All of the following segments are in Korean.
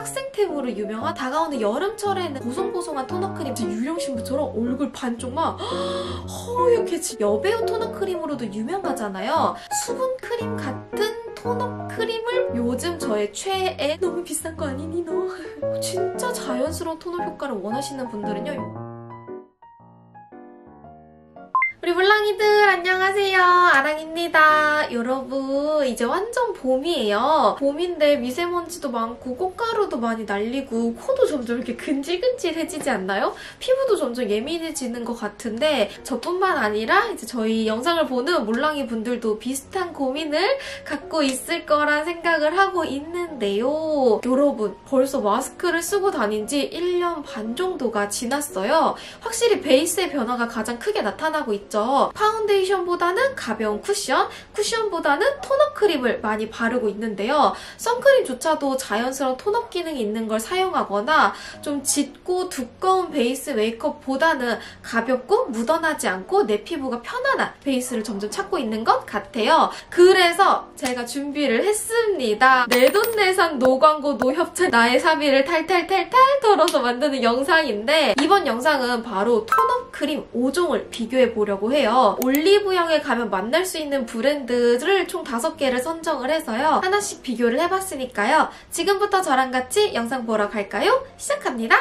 학생 탭으로 유명한 다가오는 여름철에는 보송보송한 토너크림, 유령 신부처럼 얼굴 반쪽만 허옇게 여배우 토너크림으로도 유명하잖아요. 수분크림 같은 토너크림을 요즘 저의 최애, 너무 비싼 거 아니니 너? 진짜 자연스러운 톤업 효과를 원하시는 분들은요. 우리 물랑이들 안녕하세요, 아랑입니다. 여러분, 이제 완전 봄이에요. 봄인데 미세먼지도 많고 꽃가루도 많이 날리고 코도 점점 이렇게 근질근질해지지 않나요? 피부도 점점 예민해지는 것 같은데, 저뿐만 아니라 이제 저희 영상을 보는 물랑이 분들도 비슷한 고민을 갖고 있을 거란 생각을 하고 있는데요. 여러분, 벌써 마스크를 쓰고 다닌 지 1년 반 정도가 지났어요. 확실히 베이스의 변화가 가장 크게 나타나고 있죠. 파운데이션보다는 가벼운 쿠션, 쿠션보다는 톤업 크림을 많이 바르고 있는데요. 선크림조차도 자연스러운 톤업 기능이 있는 걸 사용하거나, 좀 짙고 두꺼운 베이스 메이크업보다는 가볍고 묻어나지 않고 내 피부가 편안한 베이스를 점점 찾고 있는 것 같아요. 그래서 제가 준비를 했습니다. 내돈내산 노광고 노협찬 나의 사비를 탈탈탈탈 털어서 만드는 영상인데, 이번 영상은 바로 톤업 크림 5종을 비교해보려고 해요. 올리브영에 가면 만날 수 있는 브랜드를 총 5개를 선정을 해서요, 하나씩 비교를 해봤으니까요. 지금부터 저랑 같이 영상 보러 갈까요? 시작합니다.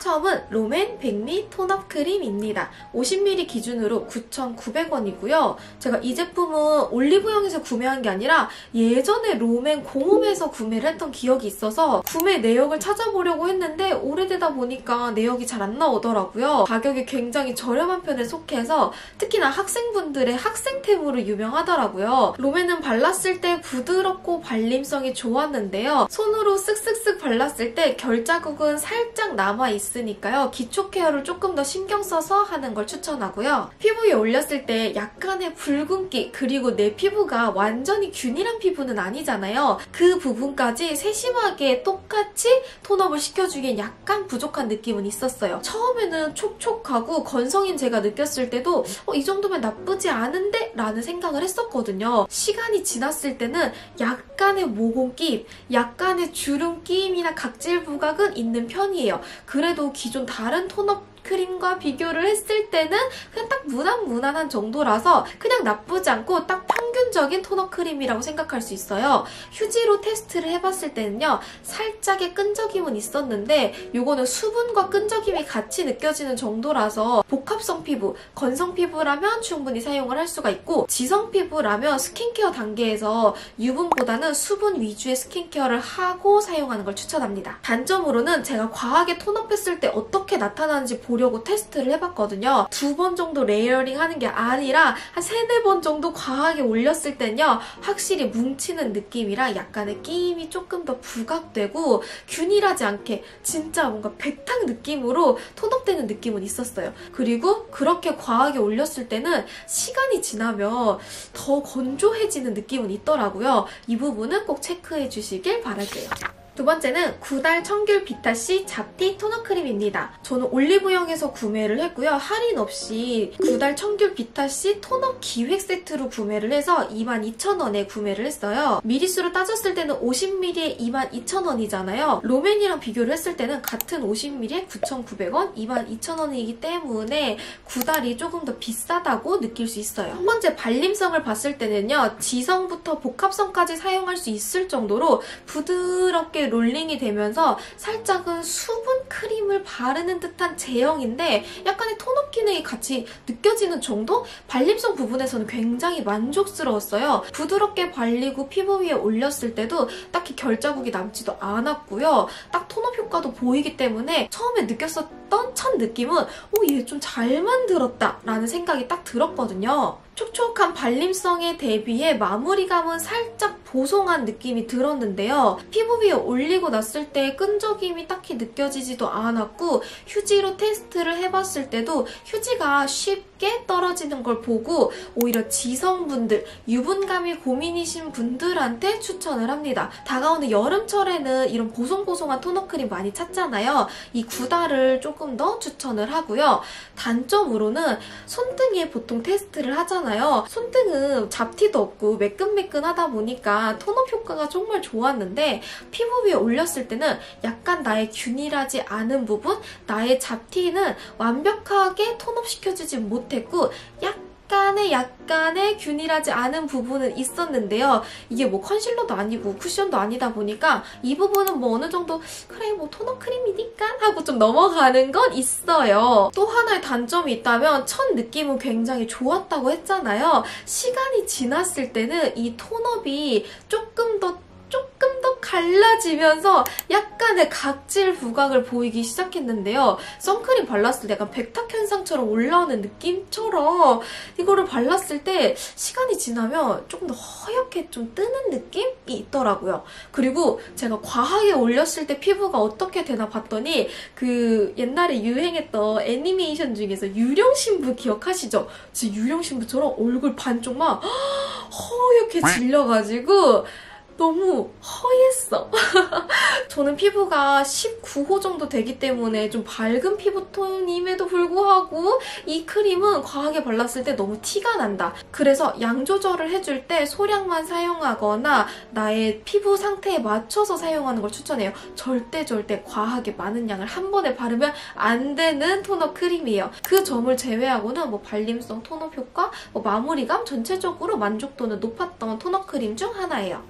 처음은 롬앤 백미 톤업 크림입니다. 50ml 기준으로 9,900원이고요. 제가 이 제품은 올리브영에서 구매한 게 아니라 예전에 롬앤 공홈에서 구매를 했던 기억이 있어서 구매 내역을 찾아보려고 했는데, 오래되다 보니까 내역이 잘 안 나오더라고요. 가격이 굉장히 저렴한 편에 속해서 특히나 학생분들의 학생템으로 유명하더라고요. 롬앤은 발랐을 때 부드럽고 발림성이 좋았는데요, 손으로 쓱쓱쓱 발랐을 때 결자국은 살짝 남아있으니까요, 기초 케어를 조금 더 신경 써서 하는 걸 추천하고요. 피부에 올렸을 때 약간의 붉은기, 그리고 내 피부가 완전히 균일한 피부는 아니잖아요. 그 부분까지 세심하게 똑같이 톤업을 시켜주기엔 약간 부족한 느낌은 있었어요. 처음에는 촉촉하고 건성인 제가 느꼈을 때도 이 정도면 나쁘지 않은데? 라는 생각을 했었거든요. 시간이 지났을 때는 약간의 모공 끼임, 약간의 주름 끼임이나 각질 부각은 있는 편이에요. 그래도 기존 다른 톤업 크림과 비교를 했을 때는 그냥 딱 무난무난한 정도라서 그냥 나쁘지 않고 딱 평균적인 톤업 크림이라고 생각할 수 있어요. 휴지로 테스트를 해봤을 때는요, 살짝의 끈적임은 있었는데 요거는 수분과 끈적임이 같이 느껴지는 정도라서 복합성 피부, 건성 피부라면 충분히 사용을 할 수가 있고, 지성 피부라면 스킨케어 단계에서 유분보다는 수분 위주의 스킨케어를 하고 사용하는 걸 추천합니다. 단점으로는 제가 과하게 톤업했을 때 어떻게 나타나는지 보려고 테스트를 해봤거든요. 2번 정도 레이어링 하는 게 아니라 한 3-4번 정도 과하게 올렸을 땐요, 확실히 뭉치는 느낌이랑 약간의 끼임이 조금 더 부각되고 균일하지 않게 진짜 뭔가 백탁 느낌으로 톤업되는 느낌은 있었어요. 그리고 그렇게 과하게 올렸을 때는 시간이 지나면 더 건조해지는 느낌은 있더라고요. 이 부분은 꼭 체크해 주시길 바랄게요. 두 번째는 구달 청귤 비타C 잡티 토너 크림입니다. 저는 올리브영에서 구매를 했고요. 할인 없이 구달 청귤 비타C 토너 기획 세트로 구매를 해서 22,000원에 구매를 했어요. 미리수로 따졌을 때는 50ml에 22,000원이잖아요. 롬앤이랑 비교를 했을 때는 같은 50ml에 9,900원, 22,000원이기 때문에 구달이 조금 더 비싸다고 느낄 수 있어요. 첫 번째 발림성을 봤을 때는요, 지성부터 복합성까지 사용할 수 있을 정도로 부드럽게 롤링이 되면서 살짝은 수분 크림을 바르는 듯한 제형인데 약간의 톤업 기능이 같이 느껴지는 정도? 발림성 부분에서는 굉장히 만족스러웠어요. 부드럽게 발리고 피부 위에 올렸을 때도 딱히 결자국이 남지도 않았고요. 딱 톤업 효과도 보이기 때문에 처음에 느꼈었던 첫 느낌은 얘 좀 잘 만들었다 라는 생각이 딱 들었거든요. 촉촉한 발림성에 대비해 마무리감은 살짝 보송한 느낌이 들었는데요, 피부 위에 올리고 났을 때 끈적임이 딱히 느껴지지도 않았고, 휴지로 테스트를 해봤을 때도 휴지가 쉽게 떨어지는 걸 보고 오히려 지성분들, 유분감이 고민이신 분들한테 추천을 합니다. 다가오는 여름철에는 이런 보송보송한 토너크림 많이 찾잖아요. 이 구달을 조금 더 추천을 하고요. 단점으로는 손등에 보통 테스트를 하잖아요. 있잖아요. 손등은 잡티도 없고 매끈매끈하다 보니까 톤업 효과가 정말 좋았는데 피부 위에 올렸을 때는 약간 나의 균일하지 않은 부분, 나의 잡티는 완벽하게 톤업 시켜주지 못했고 약간의 균일하지 않은 부분은 있었는데요. 이게 뭐 컨실러도 아니고 쿠션도 아니다 보니까 이 부분은 뭐 어느 정도 그래 뭐 토너 크림이니까 하고 좀 넘어가는 건 있어요. 또 하나의 단점이 있다면 첫 느낌은 굉장히 좋았다고 했잖아요. 시간이 지났을 때는 이 톤업이 조금 더 갈라지면서 약간의 각질 부각을 보이기 시작했는데요. 선크림 발랐을 때 약간 백탁 현상처럼 올라오는 느낌처럼 이거를 발랐을 때 시간이 지나면 조금 더 허옇게 좀 뜨는 느낌이 있더라고요. 그리고 제가 과하게 올렸을 때 피부가 어떻게 되나 봤더니 그 옛날에 유행했던 애니메이션 중에서 유령신부 기억하시죠? 진짜 유령신부처럼 얼굴 반쪽만 허옇게 질려가지고 너무 허했어. 저는 피부가 19호 정도 되기 때문에 좀 밝은 피부톤임에도 불구하고 이 크림은 과하게 발랐을 때 너무 티가 난다. 그래서 양 조절을 해줄 때 소량만 사용하거나 나의 피부 상태에 맞춰서 사용하는 걸 추천해요. 절대 과하게 많은 양을 한 번에 바르면 안 되는 톤업 크림이에요. 그 점을 제외하고는 뭐 발림성, 톤업 효과, 뭐 마무리감 전체적으로 만족도는 높았던 톤업 크림 중 하나예요.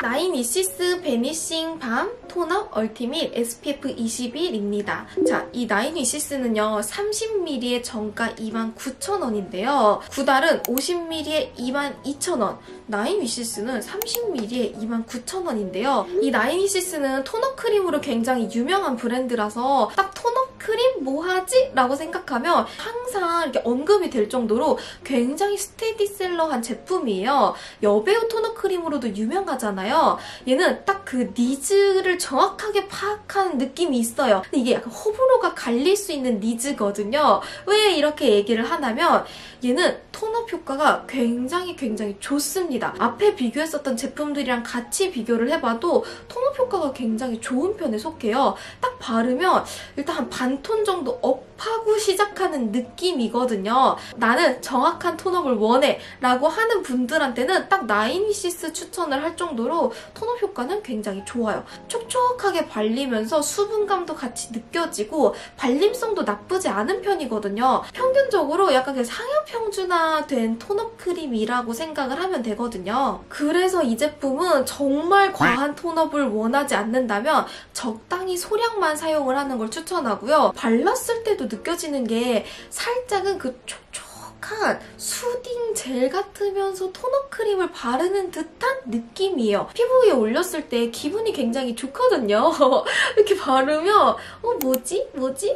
나인위시즈 베니싱 밤 톤업 얼티밋 SPF 21입니다. 자, 이 나인위시즈는요 30ml에 정가 29,000원인데요. 구달은 50ml에 22,000원, 나인위시즈는 30ml에 29,000원인데요. 이 나인위시즈는 톤업 크림으로 굉장히 유명한 브랜드라서 딱 톤업 크림 뭐하지? 라고 생각하면 항상 이렇게 언급이 될 정도로 굉장히 스테디셀러한 제품이에요. 여배우 톤업 크림으로도 유명하잖아요. 얘는 딱 그 니즈를 정확하게 파악한 느낌이 있어요. 근데 이게 약간 호불호가 갈릴 수 있는 니즈거든요. 왜 이렇게 얘기를 하냐면 얘는 톤업 효과가 굉장히 좋습니다. 앞에 비교했었던 제품들이랑 같이 비교를 해봐도 톤업 효과가 굉장히 좋은 편에 속해요. 딱 바르면 일단 한 반톤 정도 업하고 시작하는 느낌이거든요. 나는 정확한 톤업을 원해 라고 하는 분들한테는 딱 나인위시즈 추천을 할 정도로 톤업 효과는 굉장히 좋아요. 촉촉하게 발리면서 수분감도 같이 느껴지고 발림성도 나쁘지 않은 편이거든요. 평균적으로 약간 상여평준화된 톤업 크림이라고 생각을 하면 되거든요. 그래서 이 제품은 정말 과한 톤업을 원하지 않는다면 적당히 소량만 사용을 하는 걸 추천하고요. 발랐을 때도 느껴지는 게 살짝은 그 촉촉 수딩 젤 같으면서 톤업 크림을 바르는 듯한 느낌이에요. 피부 위에 올렸을 때 기분이 굉장히 좋거든요. 이렇게 바르면 뭐지?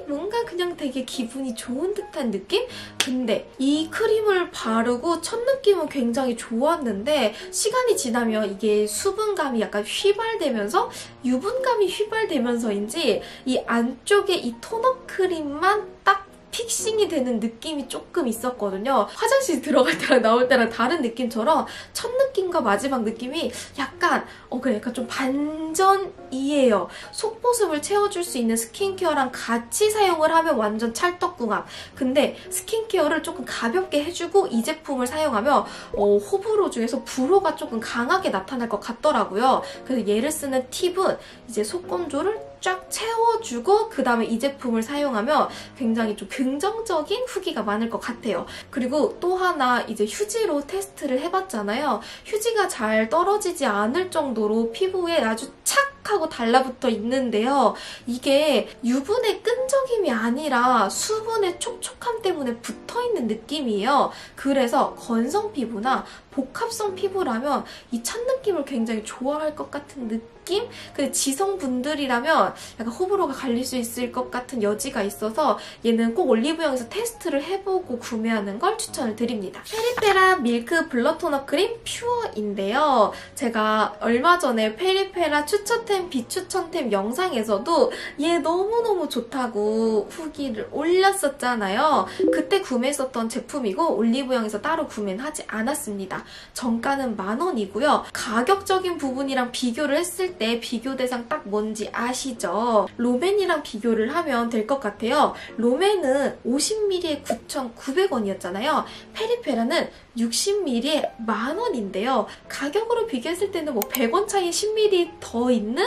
뭔가 그냥 되게 기분이 좋은 듯한 느낌? 근데 이 크림을 바르고 첫 느낌은 굉장히 좋았는데 시간이 지나면 이게 수분감이 약간 휘발되면서 유분감이 휘발되면서인지 이 안쪽에 이 톤업 크림만 딱 픽싱이 되는 느낌이 조금 있었거든요. 화장실 들어갈 때랑 나올 때랑 다른 느낌처럼 첫 느낌과 마지막 느낌이 약간 약간 좀 반전이에요. 속보습을 채워줄 수 있는 스킨케어랑 같이 사용을 하면 완전 찰떡궁합. 근데 스킨케어를 조금 가볍게 해주고 이 제품을 사용하면 호불호 중에서 불호가 조금 강하게 나타날 것 같더라고요. 그래서 얘를 쓰는 팁은 이제 속건조를 쫙 채워주고 그 다음에 이 제품을 사용하면 굉장히 좀 긍정적인 후기가 많을 것 같아요. 그리고 또 하나 이제 휴지로 테스트를 해봤잖아요. 휴지가 잘 떨어지지 않을 정도로 피부에 아주 착 하고 달라붙어 있는데요. 이게 유분의 끈적임이 아니라 수분의 촉촉함 때문에 붙어있는 느낌이에요. 그래서 건성 피부나 복합성 피부라면 이 찬 느낌을 굉장히 좋아할 것 같은 느낌? 근데 지성분들이라면 약간 호불호가 갈릴 수 있을 것 같은 여지가 있어서 얘는 꼭 올리브영에서 테스트를 해보고 구매하는 걸 추천을 드립니다. 페리페라 밀크 블러 토너 크림 퓨어인데요. 제가 얼마 전에 페리페라 추천 추천템, 비추천템 영상에서도 얘 너무너무 좋다고 후기를 올렸었잖아요. 그때 구매했었던 제품이고 올리브영에서 따로 구매는 하지 않았습니다. 정가는 10,000원이고요. 가격적인 부분이랑 비교를 했을 때 비교 대상 딱 뭔지 아시죠? 롬앤이랑 비교를 하면 될 것 같아요. 롬앤은 50ml에 9,900원이었잖아요. 페리페라는 60ml에 10,000원인데요. 가격으로 비교했을 때는 뭐 100원 차이 10ml 더 있는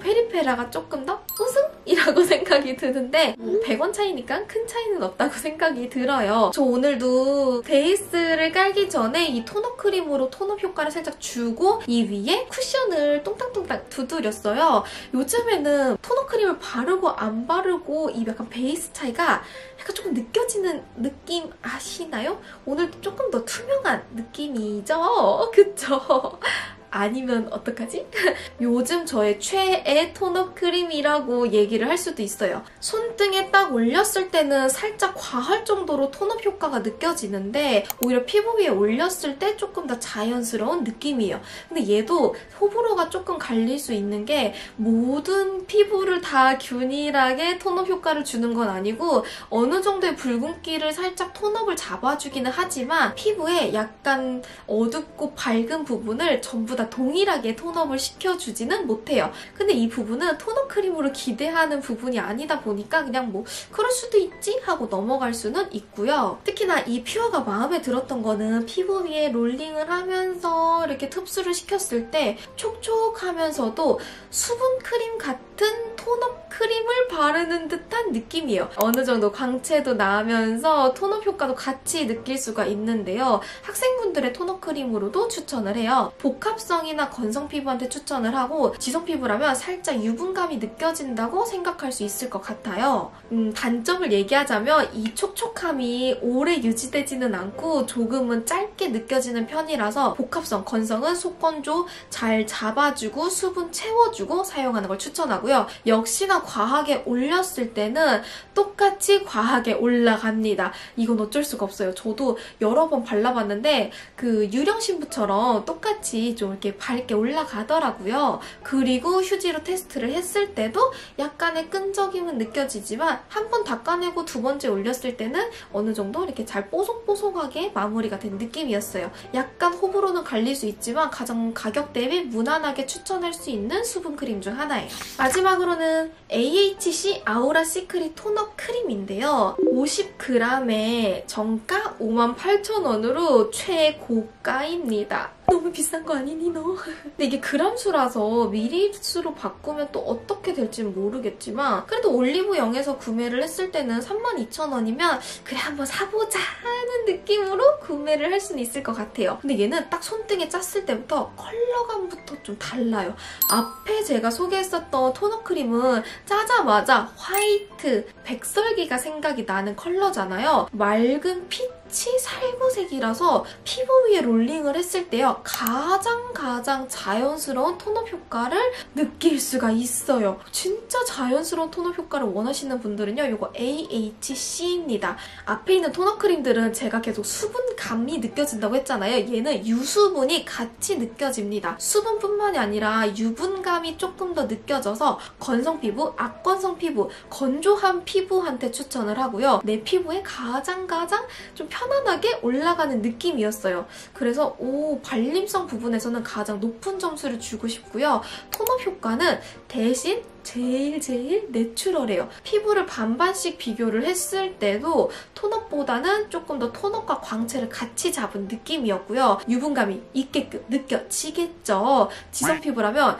페리페라가 조금 더 우승이라고 생각이 드는데 100원 차이니까 큰 차이는 없다고 생각이 들어요. 저 오늘도 베이스를 깔기 전에 이 토너 크림으로 톤업 효과를 살짝 주고 이 위에 쿠션을 똥땅똥땅 두드렸어요. 요즘에는 토너 크림을 바르고 안 바르고 이 약간 베이스 차이가 약간 조금 느껴지는 느낌 아시나요? 오늘도 조금 더 투명한 느낌이죠? 그쵸? 아니면 어떡하지? 요즘 저의 최애 톤업 크림이라고 얘기를 할 수도 있어요. 손등에 딱 올렸을 때는 살짝 과할 정도로 톤업 효과가 느껴지는데 오히려 피부 위에 올렸을 때 조금 더 자연스러운 느낌이에요. 근데 얘도 호불호가 조금 갈릴 수 있는 게 모든 피부를 다 균일하게 톤업 효과를 주는 건 아니고 어느 정도의 붉은기를 살짝 톤업을 잡아주기는 하지만 피부에 약간 어둡고 밝은 부분을 전부 다 동일하게 톤업을 시켜주지는 못해요. 근데 이 부분은 토너 크림으로 기대하는 부분이 아니다 보니까 그냥 뭐 그럴 수도 있지 하고 넘어갈 수는 있고요. 특히나 이 퓨어가 마음에 들었던 거는 피부 위에 롤링을 하면서 이렇게 흡수를 시켰을 때 촉촉하면서도 수분 크림 같은 톤업 크림을 바르는 듯한 느낌이에요. 어느 정도 광채도 나면서 톤업 효과도 같이 느낄 수가 있는데요. 학생분들의 토너 크림으로도 추천을 해요. 복합성 이나 건성 피부한테 추천을 하고 지성 피부라면 살짝 유분감이 느껴진다고 생각할 수 있을 것 같아요. 단점을 얘기하자면 이 촉촉함이 오래 유지되지는 않고 조금은 짧게 느껴지는 편이라서 복합성, 건성은 속건조 잘 잡아주고 수분 채워주고 사용하는 걸 추천하고요. 역시나 과하게 올렸을 때는 똑같이 과하게 올라갑니다. 이건 어쩔 수가 없어요. 저도 여러 번 발라봤는데 그 유령 신부처럼 똑같이 좀 이렇게 밝게 올라가더라고요. 그리고 휴지로 테스트를 했을 때도 약간의 끈적임은 느껴지지만 한 번 닦아내고 두 번째 올렸을 때는 어느 정도 이렇게 잘 뽀송뽀송하게 마무리가 된 느낌이었어요. 약간 호불호는 갈릴 수 있지만 가장 가격 대비 무난하게 추천할 수 있는 수분 크림 중 하나예요. 마지막으로는 AHC 아우라 시크릿 토너 크림인데요. 50g에 정가 58,000원으로 최고가입니다. 너무 비싼 거 아니니 너? 근데 이게 그람수라서 미리수로 바꾸면 또 어떻게 될지는 모르겠지만 그래도 올리브영에서 구매를 했을 때는 32,000원이면 그래 한번 사보자 하는 느낌으로 구매를 할 수는 있을 것 같아요. 근데 얘는 딱 손등에 짰을 때부터 컬러감부터 좀 달라요. 앞에 제가 소개했었던 토너 크림은 짜자마자 화이트, 백설기가 생각이 나는 컬러잖아요. 맑은 피치 살구색이라서 피부 위에 롤링을 했을 때요. 가장 자연스러운 톤업 효과를 느낄 수가 있어요. 진짜 자연스러운 톤업 효과를 원하시는 분들은요. 이거 AHC입니다. 앞에 있는 토너 크림들은 제가 계속 수분감이 느껴진다고 했잖아요. 얘는 유수분이 같이 느껴집니다. 수분뿐만이 아니라 유분감이 조금 더 느껴져서 건성 피부, 악건성 피부, 건조한 피부한테 추천을 하고요. 내 피부에 가장 좀 편안하게 올라가는 느낌이었어요. 그래서 오, 발림성 부분에서는 가장 높은 점수를 주고 싶고요. 톤업 효과는 대신 제일 내추럴해요. 피부를 반반씩 비교를 했을 때도 톤업보다는 조금 더 톤업과 광채를 같이 잡은 느낌이었고요. 유분감이 있게끔 느껴지겠죠. 지성 피부라면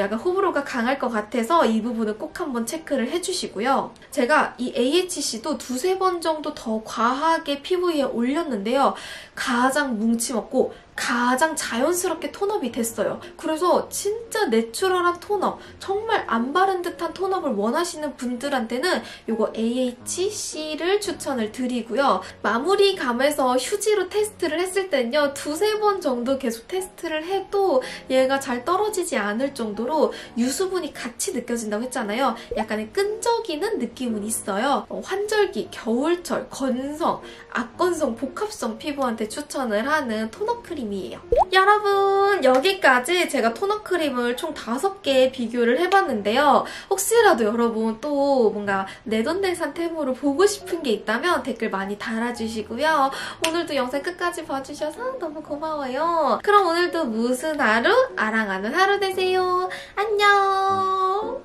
약간 호불호가 강할 것 같아서 이 부분은 꼭 한번 체크를 해주시고요. 제가 이 AHC도 두세 번 정도 더 과하게 피부 위에 올렸는데요. 가장 뭉침 없고 가장 자연스럽게 톤업이 됐어요. 그래서 진짜 내추럴한 톤업, 정말 안 바른 듯한 톤업을 원하시는 분들한테는 이거 AHC를 추천을 드리고요. 마무리감에서 휴지로 테스트를 했을 때는요. 두세 번 정도 계속 테스트를 해도 얘가 잘 떨어지지 않을 정도로 유수분이 같이 느껴진다고 했잖아요. 약간의 끈적이는 느낌은 있어요. 환절기, 겨울철, 건성, 악건성, 복합성 피부한테 추천을 하는 토너 크림 느낌이에요. 여러분, 여기까지 제가 토너 크림을 총 5개 비교를 해봤는데요. 혹시라도 여러분 또 뭔가 내돈내산 템으로 보고 싶은 게 있다면 댓글 많이 달아주시고요. 오늘도 영상 끝까지 봐주셔서 너무 고마워요. 그럼 오늘도 무슨 하루? 아랑하는 하루 되세요. 안녕!